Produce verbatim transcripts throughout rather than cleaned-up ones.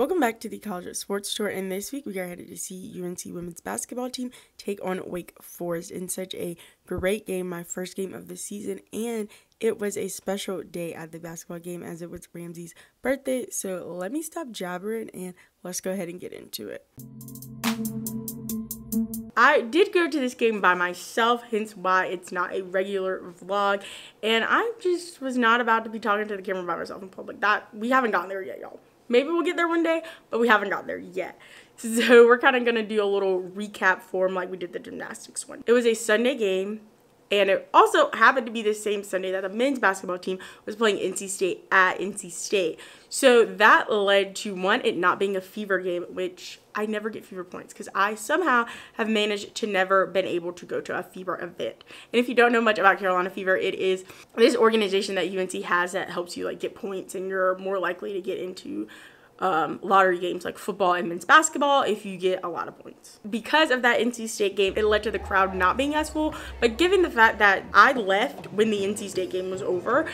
Welcome back to the College Sports Tour, and this week we are headed to see U N C women's basketball team take on Wake Forest in such a great game, my first game of the season, and it was a special day at the basketball game as it was Rameses' birthday, so let me stop jabbering and let's go ahead and get into it. I did go to this game by myself, hence why it's not a regular vlog, and I just was not about to be talking to the camera by myself in public. That, we haven't gotten there yet, y'all. Maybe we'll get there one day, but we haven't got there yet. So we're kind of going to do a little recap form like we did the gymnastics one. It was a Sunday game, and it also happened to be the same Sunday that the men's basketball team was playing N C State at N C State. So that led to, one, it not being a Fever game, which I never get Fever points because I somehow have managed to never been able to go to a Fever event. And if you don't know much about Carolina Fever, it is this organization that U N C has that helps you like get points, and you're more likely to get into Um, lottery games like football and men's basketball if you get a lot of points. Because of that N C State game, it led to the crowd not being as full, but given the fact that I left when the N C State game was over,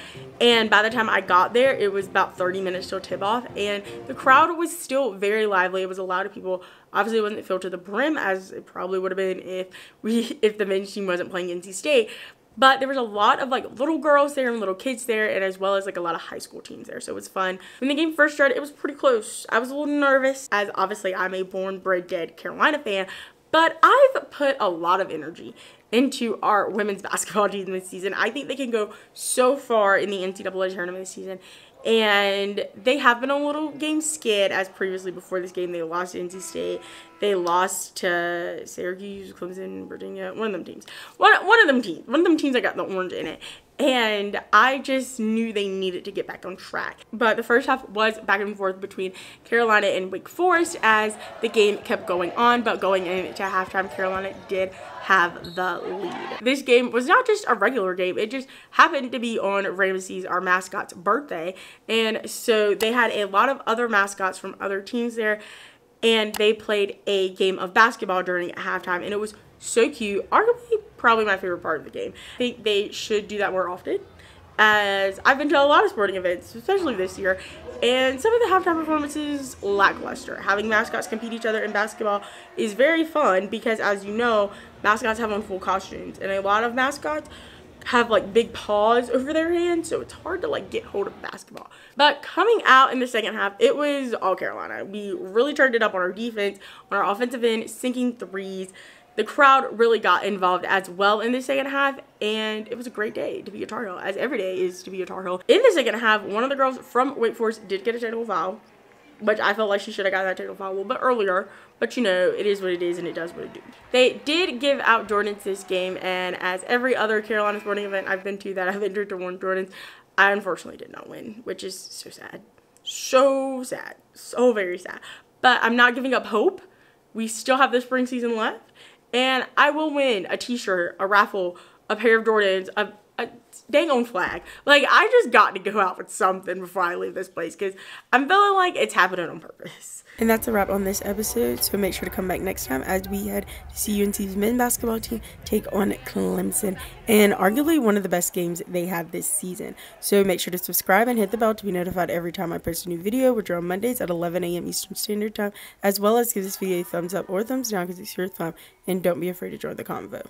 and by the time I got there it was about thirty minutes till tip off, and the crowd was still very lively. It was a lot of people. Obviously it wasn't filled to the brim as it probably would have been if we if the men's team wasn't playing N C State. But there was a lot of like little girls there and little kids there, and as well as like a lot of high school teams there, so it was fun. When the game first started, it was pretty close. I was a little nervous, as obviously I'm a born, bred, dead Carolina fan, but I've put a lot of energy into our women's basketball team this season. I think they can go so far in the N C double A tournament this season, and they have been a little game skid as previously before this game. They lost to N C State. They lost to Syracuse, Clemson, Virginia, one of them teams. One, one of them teams. One of them teams that got the orange in it. And I just knew they needed to get back on track. But the first half was back and forth between Carolina and Wake Forest as the game kept going on. But going into halftime, Carolina did have the lead. This game was not just a regular game. It just happened to be on Rameses, our mascot's birthday. And so they had a lot of other mascots from other teams there. And they played a game of basketball during halftime. And it was so cute. Arguably, probably my favorite part of the game. I think they should do that more often, as I've been to a lot of sporting events, especially this year, and some of the halftime performances lackluster. Having mascots compete each other in basketball is very fun because, as you know, mascots have on full costumes, and a lot of mascots have like big paws over their hands, so it's hard to like get hold of basketball. But coming out in the second half, it was all Carolina. We really turned it up on our defense, on our offensive end, sinking threes. The crowd really got involved as well in the second half, and it was a great day to be a Tar Heel, as every day is to be a Tar Heel. In the second half, one of the girls from Wake Forest did get a technical foul, which I felt like she should have got that technical foul a little bit earlier, but you know, it is what it is and it does what it do. They did give out Jordans this game, and as every other Carolina sporting event I've been to that I've entered to worn Jordans, I unfortunately did not win, which is so sad. So sad. So very sad. But I'm not giving up hope. We still have the spring season left. And I will win a t-shirt, a raffle, a pair of Jordans, a, a dang on flag. Like, I just got to go out with something before I leave this place because I'm feeling like it's happening on purpose. And that's a wrap on this episode. So make sure to come back next time as we head to see U N C's men's basketball team take on Clemson. And arguably one of the best games they have this season. So make sure to subscribe and hit the bell to be notified every time I post a new video, which are on Mondays at eleven A M Eastern Standard Time. As well as give this video a thumbs up or thumbs down because it's your thumb. And don't be afraid to join the convo.